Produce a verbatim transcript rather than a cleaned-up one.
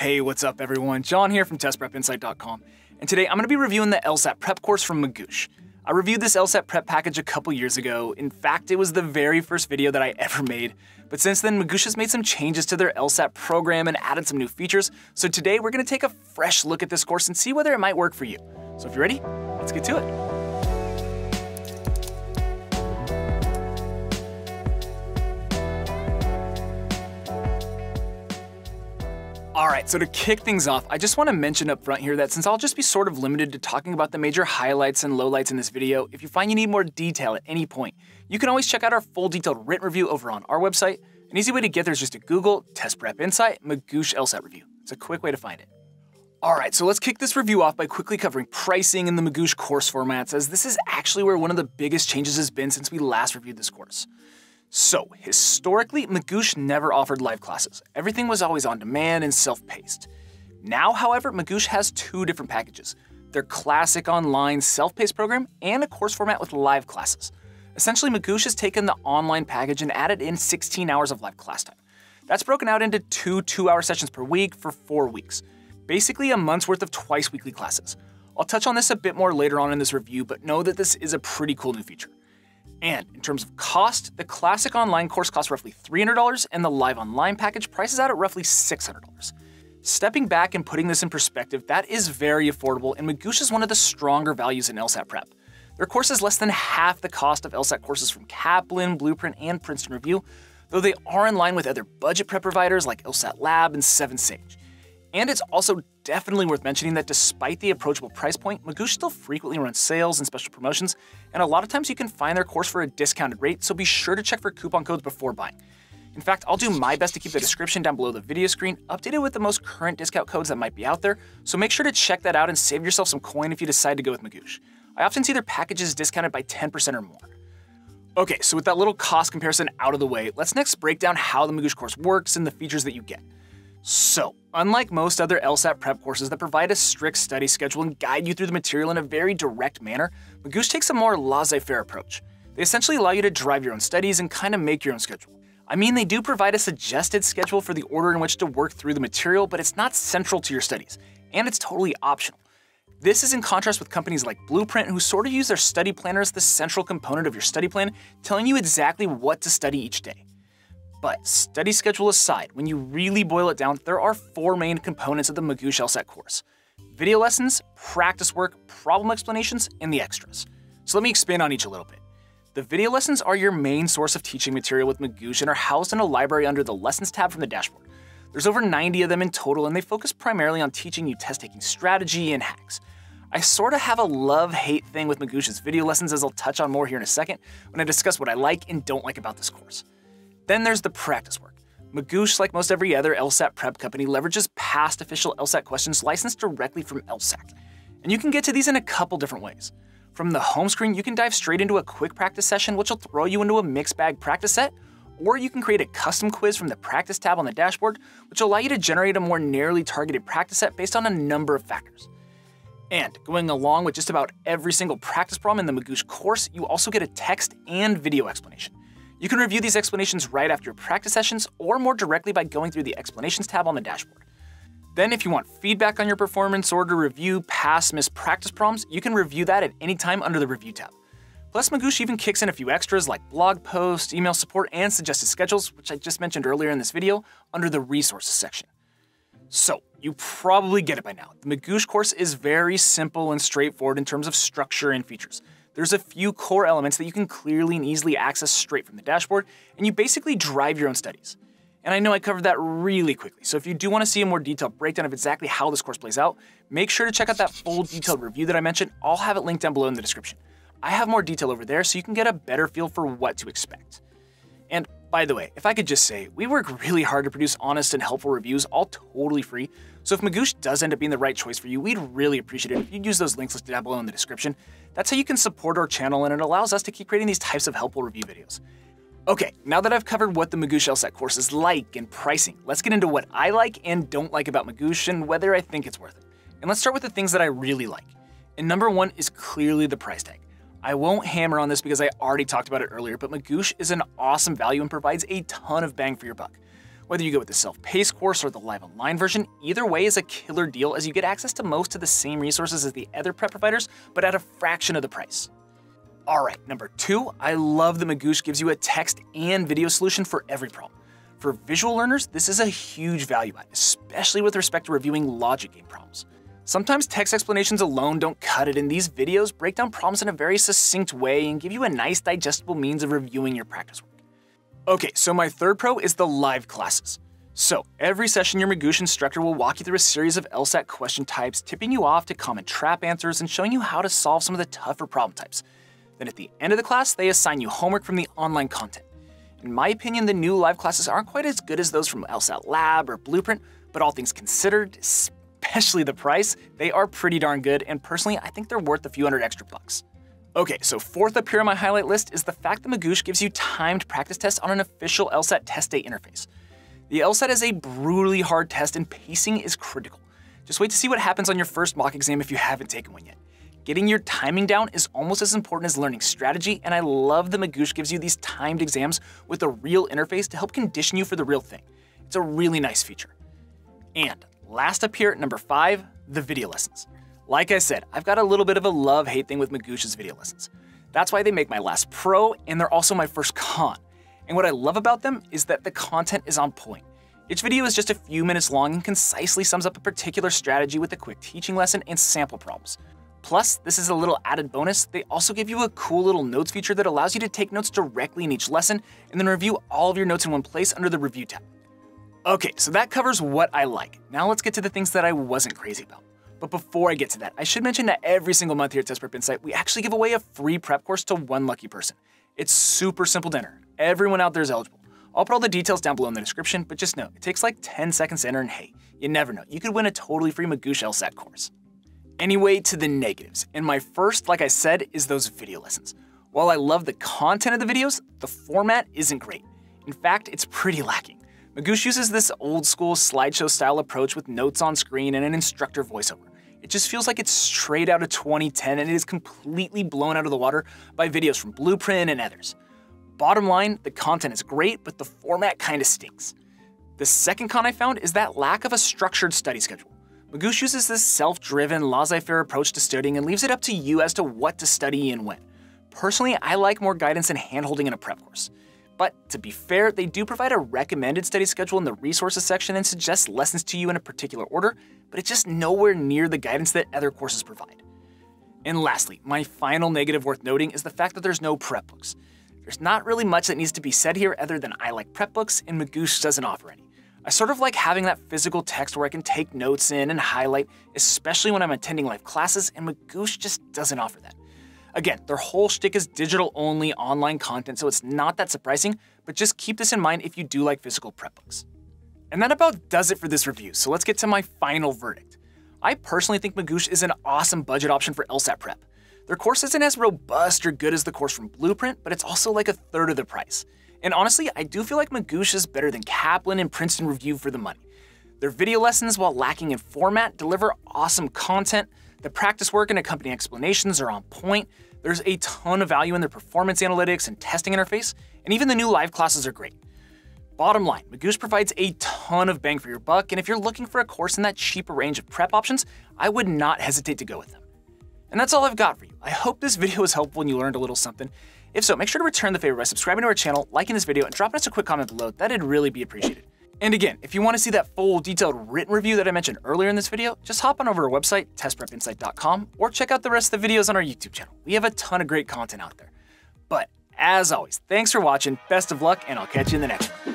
Hey, what's up everyone? John here from test prep insight dot com, and today I'm going to be reviewing the LSAT prep course from Magoosh. I reviewed this LSAT prep package a couple years ago. In fact, it was the very first video that I ever made, but since then Magoosh has made some changes to their LSAT program and added some new features, so today we're going to take a fresh look at this course and see whether it might work for you. So if you're ready, let's get to it. All right, so to kick things off, I just want to mention up front here that since I'll just be sort of limited to talking about the major highlights and lowlights in this video, if you find you need more detail at any point, you can always check out our full detailed written review over on our website. An easy way to get there is just to Google Test Prep Insight Magoosh LSAT Review. It's a quick way to find it. All right, so let's kick this review off by quickly covering pricing in the Magoosh course formats, as this is actually where one of the biggest changes has been since we last reviewed this course. So, historically, Magoosh never offered live classes. Everything was always on demand and self-paced. Now, however, Magoosh has two different packages, their classic online self-paced program and a course format with live classes. Essentially, Magoosh has taken the online package and added in sixteen hours of live class time. That's broken out into two two-hour sessions per week for four weeks, basically a month's worth of twice-weekly classes. I'll touch on this a bit more later on in this review, but know that this is a pretty cool new feature. And in terms of cost, the classic online course costs roughly three hundred dollars and the live online package prices out at roughly six hundred dollars. Stepping back and putting this in perspective, that is very affordable, and Magoosh is one of the stronger values in LSAT prep. Their course is less than half the cost of LSAT courses from Kaplan, Blueprint, and Princeton Review, though they are in line with other budget prep providers like LSAT Lab and seven sage. And it's also definitely worth mentioning that despite the approachable price point, Magoosh still frequently runs sales and special promotions, and a lot of times you can find their course for a discounted rate, so be sure to check for coupon codes before buying. In fact, I'll do my best to keep the description down below the video screen updated with the most current discount codes that might be out there, so make sure to check that out and save yourself some coin if you decide to go with Magoosh. I often see their packages discounted by ten percent or more. Okay, so with that little cost comparison out of the way, let's next break down how the Magoosh course works and the features that you get. So, unlike most other LSAT prep courses that provide a strict study schedule and guide you through the material in a very direct manner, Magoosh takes a more laissez-faire approach. They essentially allow you to drive your own studies and kind of make your own schedule. I mean, they do provide a suggested schedule for the order in which to work through the material, but it's not central to your studies, and it's totally optional. This is in contrast with companies like Blueprint, who sort of use their study planner as the central component of your study plan, telling you exactly what to study each day. But study schedule aside, when you really boil it down, there are four main components of the Magoosh LSAT course: video lessons, practice work, problem explanations, and the extras. So let me expand on each a little bit. The video lessons are your main source of teaching material with Magoosh and are housed in a library under the Lessons tab from the dashboard. There's over ninety of them in total, and they focus primarily on teaching you test-taking strategy and hacks. I sort of have a love-hate thing with Magoosh's video lessons, as I'll touch on more here in a second when I discuss what I like and don't like about this course. Then there's the practice work. Magoosh, like most every other LSAT prep company, leverages past official LSAT questions licensed directly from LSAC. And you can get to these in a couple different ways. From the home screen, you can dive straight into a quick practice session, which will throw you into a mixed bag practice set, or you can create a custom quiz from the practice tab on the dashboard, which will allow you to generate a more narrowly targeted practice set based on a number of factors. And going along with just about every single practice problem in the Magoosh course, you also get a text and video explanation. You can review these explanations right after your practice sessions or more directly by going through the Explanations tab on the dashboard. Then if you want feedback on your performance or to review past missed practice problems, you can review that at any time under the Review tab. Plus, Magoosh even kicks in a few extras like blog posts, email support, and suggested schedules, which I just mentioned earlier in this video, under the Resources section. So, you probably get it by now. The Magoosh course is very simple and straightforward in terms of structure and features. There's a few core elements that you can clearly and easily access straight from the dashboard, and you basically drive your own studies. And I know I covered that really quickly, so if you do want to see a more detailed breakdown of exactly how this course plays out, make sure to check out that full detailed review that I mentioned. I'll have it linked down below in the description. I have more detail over there so you can get a better feel for what to expect. And by the way, if I could just say, we work really hard to produce honest and helpful reviews, all totally free. So if Magoosh does end up being the right choice for you, we'd really appreciate it if you'd use those links listed down below in the description. That's how you can support our channel, and it allows us to keep creating these types of helpful review videos. Okay, now that I've covered what the Magoosh LSAT course is like and pricing, let's get into what I like and don't like about Magoosh and whether I think it's worth it. And let's start with the things that I really like. And number one is clearly the price tag. I won't hammer on this because I already talked about it earlier, but Magoosh is an awesome value and provides a ton of bang for your buck. Whether you go with the self-paced course or the live online version, either way is a killer deal as you get access to most of the same resources as the other prep providers, but at a fraction of the price. All right, number two, I love that Magoosh gives you a text and video solution for every problem. For visual learners, this is a huge value add, especially with respect to reviewing logic game problems. Sometimes text explanations alone don't cut it, and these videos break down problems in a very succinct way and give you a nice digestible means of reviewing your practice work. Okay, so my third pro is the live classes. So every session, your Magoosh instructor will walk you through a series of LSAT question types, tipping you off to common trap answers and showing you how to solve some of the tougher problem types. Then at the end of the class, they assign you homework from the online content. In my opinion, the new live classes aren't quite as good as those from LSAT Lab or Blueprint, but all things considered, especially the price, they are pretty darn good, and personally, I think they're worth a few hundred extra bucks. Okay, so fourth up here on my highlight list is the fact that Magoosh gives you timed practice tests on an official LSAT test day interface. The LSAT is a brutally hard test, and pacing is critical. Just wait to see what happens on your first mock exam if you haven't taken one yet. Getting your timing down is almost as important as learning strategy, and I love that Magoosh gives you these timed exams with a real interface to help condition you for the real thing. It's a really nice feature. And last up here, number five, the video lessons. Like I said, I've got a little bit of a love-hate thing with Magoosh's video lessons. That's why they make my last pro, and they're also my first con. And what I love about them is that the content is on point. Each video is just a few minutes long and concisely sums up a particular strategy with a quick teaching lesson and sample problems. Plus, this is a little added bonus, they also give you a cool little notes feature that allows you to take notes directly in each lesson and then review all of your notes in one place under the review tab. Okay, so that covers what I like. Now let's get to the things that I wasn't crazy about. But before I get to that, I should mention that every single month here at Test Prep Insight, we actually give away a free prep course to one lucky person. It's super simple to enter. Everyone out there is eligible. I'll put all the details down below in the description, but just know, it takes like ten seconds to enter, and hey, you never know, you could win a totally free Magoosh LSAT course. Anyway, to the negatives, and my first, like I said, is those video lessons. While I love the content of the videos, the format isn't great. In fact, it's pretty lacking. Magoosh uses this old school slideshow style approach with notes on screen and an instructor voiceover. It just feels like it's straight out of twenty ten, and it is completely blown out of the water by videos from Blueprint and others. Bottom line, the content is great, but the format kinda stinks. The second con I found is that lack of a structured study schedule. Magoosh uses this self-driven, laissez-faire approach to studying and leaves it up to you as to what to study and when. Personally, I like more guidance and hand-holding in a prep course. But to be fair, they do provide a recommended study schedule in the resources section and suggest lessons to you in a particular order, but it's just nowhere near the guidance that other courses provide. And lastly, my final negative worth noting is the fact that there's no prep books. There's not really much that needs to be said here other than I like prep books and Magoosh doesn't offer any. I sort of like having that physical text where I can take notes in and highlight, especially when I'm attending live classes, and Magoosh just doesn't offer that. Again, their whole shtick is digital-only online content, so it's not that surprising, but just keep this in mind if you do like physical prep books. And that about does it for this review, so let's get to my final verdict. I personally think Magoosh is an awesome budget option for LSAT prep. Their course isn't as robust or good as the course from Blueprint, but it's also like a third of the price. And honestly, I do feel like Magoosh is better than Kaplan and Princeton Review for the money. Their video lessons, while lacking in format, deliver awesome content. The practice work and accompanying explanations are on point. There's a ton of value in their performance analytics and testing interface, and even the new live classes are great. Bottom line, Magoosh provides a ton of bang for your buck, and if you're looking for a course in that cheaper range of prep options, I would not hesitate to go with them. And that's all I've got for you. I hope this video was helpful and you learned a little something. If so, make sure to return the favor by subscribing to our channel, liking this video, and dropping us a quick comment below. That'd really be appreciated. And again, if you want to see that full, detailed written review that I mentioned earlier in this video, just hop on over to our website, test prep insight dot com, or check out the rest of the videos on our YouTube channel. We have a ton of great content out there. But as always, thanks for watching, best of luck, and I'll catch you in the next one.